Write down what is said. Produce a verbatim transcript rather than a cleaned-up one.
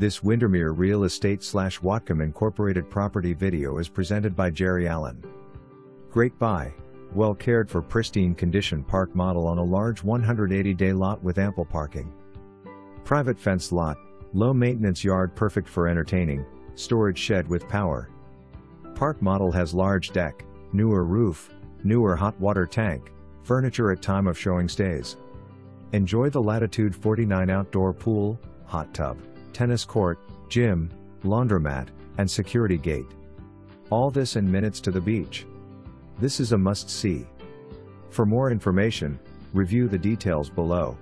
This Windermere Real Estate slash Whatcom Incorporated property video is presented by Gerry Allen. Great buy, well cared for pristine condition park model on a large one hundred eighty day lot with ample parking. Private fence lot, low maintenance yard perfect for entertaining, storage shed with power. Park model has large deck, newer roof, newer hot water tank, furniture at time of showing stays. Enjoy the Latitude forty-nine outdoor pool, hot tub, tennis court, gym, laundromat, and security gate. All this in minutes to the beach. This is a must-see. For more information, review the details below.